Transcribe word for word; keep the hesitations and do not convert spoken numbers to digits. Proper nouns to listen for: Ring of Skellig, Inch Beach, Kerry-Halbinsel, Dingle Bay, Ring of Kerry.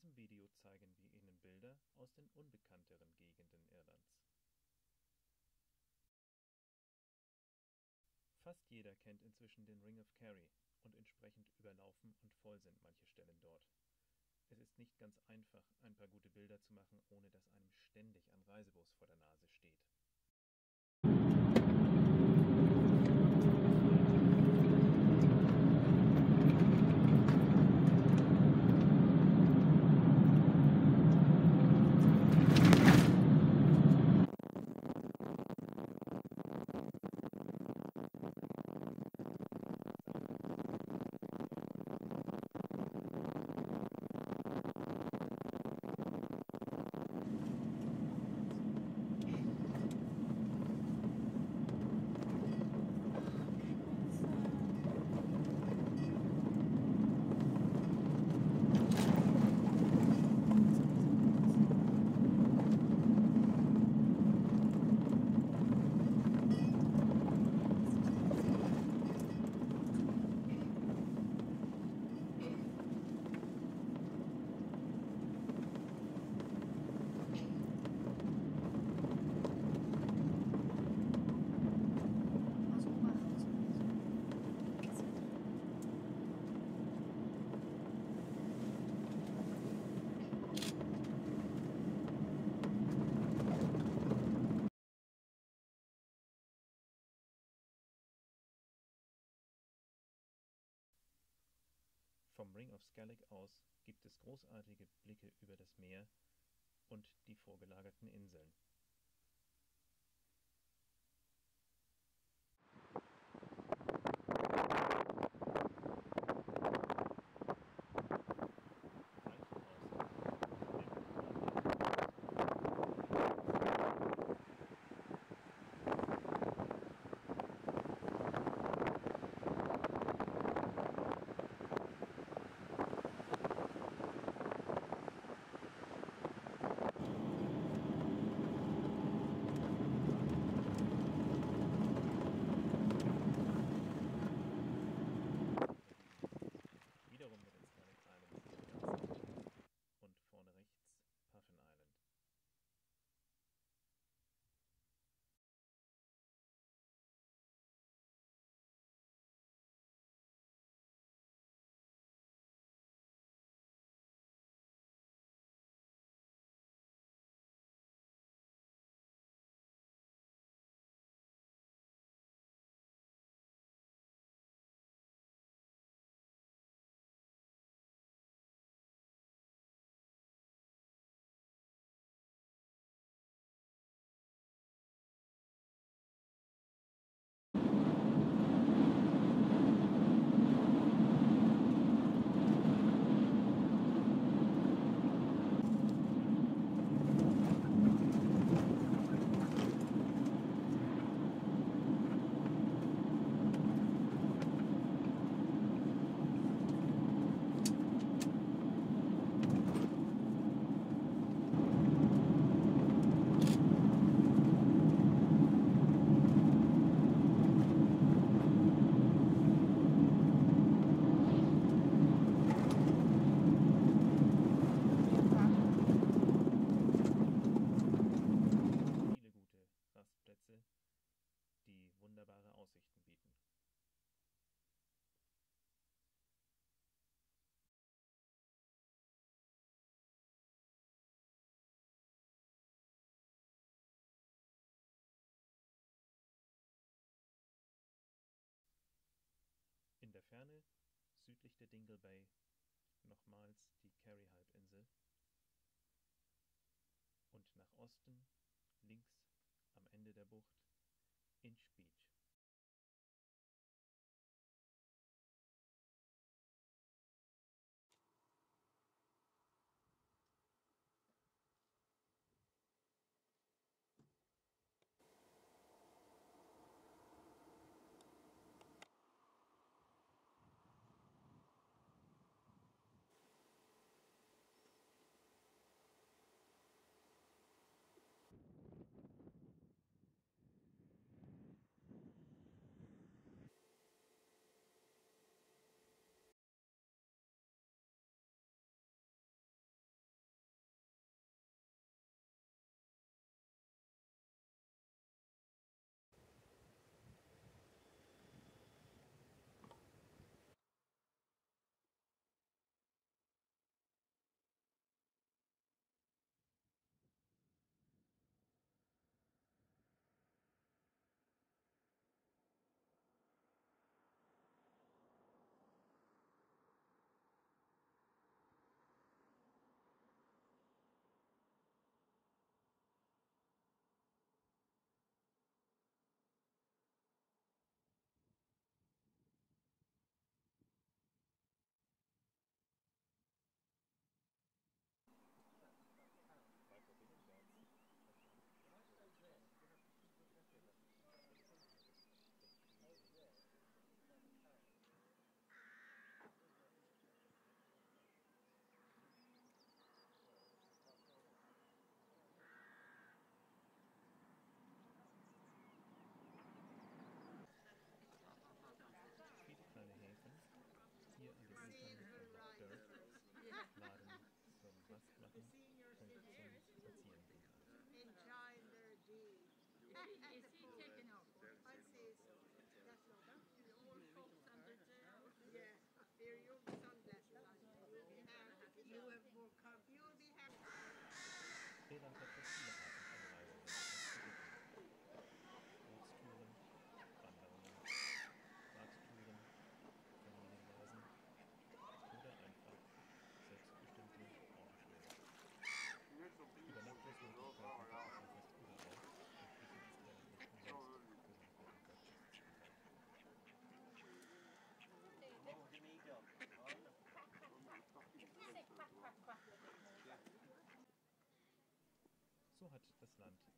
diesem Video zeigen wir Ihnen Bilder aus den unbekannteren Gegenden Irlands. Fast jeder kennt inzwischen den Ring of Kerry und entsprechend überlaufen und voll sind manche Stellen dort. Es ist nicht ganz einfach, ein paar gute Bilder zu machen, ohne dass einem ständig ein Reisebus vor der Nase steht. Vom Ring of Skellig aus gibt es großartige Blicke über das Meer und die vorgelagerten Inseln. In der Ferne, südlich der Dingle Bay, nochmals die Kerry-Halbinsel und nach Osten, links am Ende der Bucht, Inch Beach. Is he taken off? I say so. That's not that. You all folks under jail. Yeah. They're your sunglasses. You'll be happy. You have more comfort. You'll be happy. So hat das Land